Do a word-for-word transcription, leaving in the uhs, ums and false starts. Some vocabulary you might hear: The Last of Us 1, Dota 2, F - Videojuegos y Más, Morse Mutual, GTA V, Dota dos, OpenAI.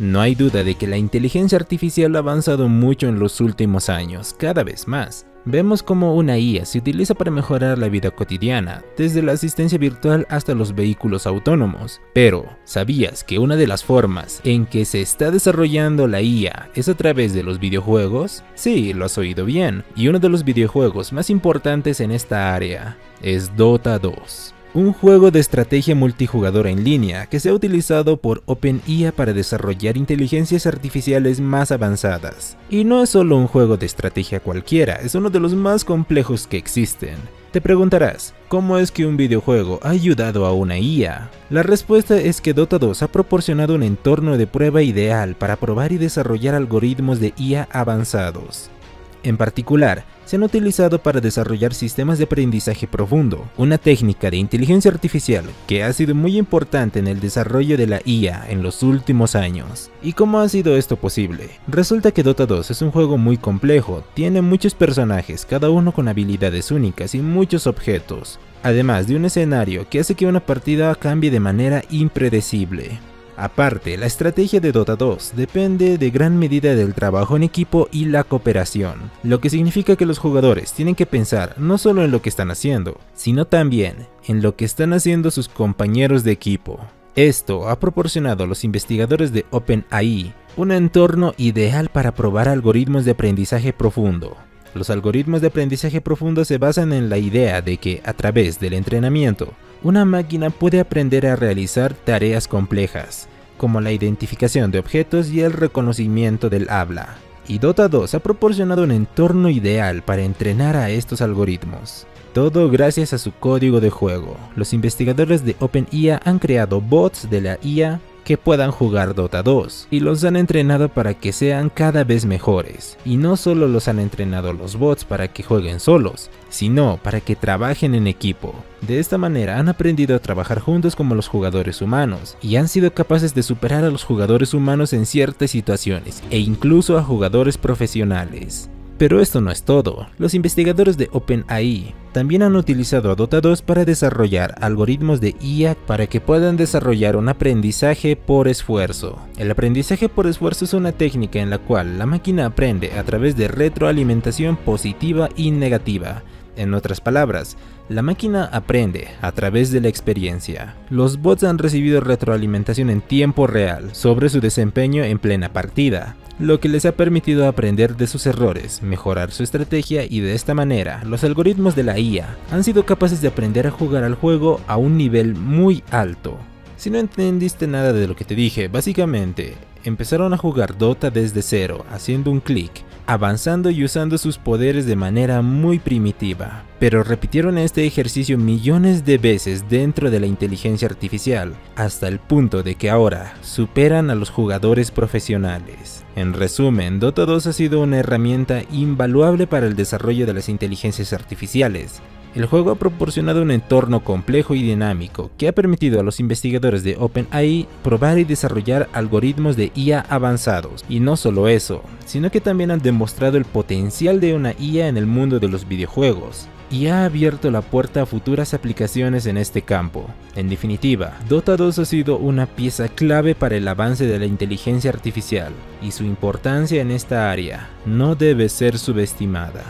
No hay duda de que la inteligencia artificial ha avanzado mucho en los últimos años, cada vez más. Vemos cómo una I A se utiliza para mejorar la vida cotidiana, desde la asistencia virtual hasta los vehículos autónomos. Pero, ¿sabías que una de las formas en que se está desarrollando la I A es a través de los videojuegos? Sí, lo has oído bien, y uno de los videojuegos más importantes en esta área es Dota dos. Un juego de estrategia multijugadora en línea que se ha utilizado por OpenAI para desarrollar inteligencias artificiales más avanzadas. Y no es solo un juego de estrategia cualquiera, es uno de los más complejos que existen. Te preguntarás, ¿cómo es que un videojuego ha ayudado a una I A? La respuesta es que Dota dos ha proporcionado un entorno de prueba ideal para probar y desarrollar algoritmos de I A avanzados. En particular, se han utilizado para desarrollar sistemas de aprendizaje profundo, una técnica de inteligencia artificial que ha sido muy importante en el desarrollo de la I A en los últimos años. ¿Y cómo ha sido esto posible? Resulta que Dota dos es un juego muy complejo, tiene muchos personajes, cada uno con habilidades únicas y muchos objetos, además de un escenario que hace que una partida cambie de manera impredecible. Aparte, la estrategia de Dota dos depende de gran medida del trabajo en equipo y la cooperación, lo que significa que los jugadores tienen que pensar no solo en lo que están haciendo, sino también en lo que están haciendo sus compañeros de equipo. Esto ha proporcionado a los investigadores de OpenAI un entorno ideal para probar algoritmos de aprendizaje profundo. Los algoritmos de aprendizaje profundo se basan en la idea de que, a través del entrenamiento, una máquina puede aprender a realizar tareas complejas, como la identificación de objetos y el reconocimiento del habla. Y Dota dos ha proporcionado un entorno ideal para entrenar a estos algoritmos. Todo gracias a su código de juego. Los investigadores de OpenAI han creado bots de la I A que puedan jugar Dota dos, y los han entrenado para que sean cada vez mejores. Y no solo los han entrenado los bots para que jueguen solos, sino para que trabajen en equipo. De esta manera han aprendido a trabajar juntos como los jugadores humanos, y han sido capaces de superar a los jugadores humanos en ciertas situaciones, e incluso a jugadores profesionales. Pero esto no es todo. Los investigadores de OpenAI también han utilizado a Dota dos para desarrollar algoritmos de I A para que puedan desarrollar un aprendizaje por esfuerzo. El aprendizaje por esfuerzo es una técnica en la cual la máquina aprende a través de retroalimentación positiva y negativa. En otras palabras, la máquina aprende a través de la experiencia. Los bots han recibido retroalimentación en tiempo real sobre su desempeño en plena partida, lo que les ha permitido aprender de sus errores, mejorar su estrategia, y de esta manera los algoritmos de la I A han sido capaces de aprender a jugar al juego a un nivel muy alto. Si no entendiste nada de lo que te dije, básicamente empezaron a jugar Dota desde cero, haciendo un clic, avanzando y usando sus poderes de manera muy primitiva. Pero repitieron este ejercicio millones de veces dentro de la inteligencia artificial, hasta el punto de que ahora superan a los jugadores profesionales. En resumen, Dota dos ha sido una herramienta invaluable para el desarrollo de las inteligencias artificiales. El juego ha proporcionado un entorno complejo y dinámico que ha permitido a los investigadores de OpenAI probar y desarrollar algoritmos de I A avanzados. Y no solo eso, sino que también han demostrado el potencial de una I A en el mundo de los videojuegos, y ha abierto la puerta a futuras aplicaciones en este campo. En definitiva, Dota dos ha sido una pieza clave para el avance de la inteligencia artificial, y su importancia en esta área no debe ser subestimada.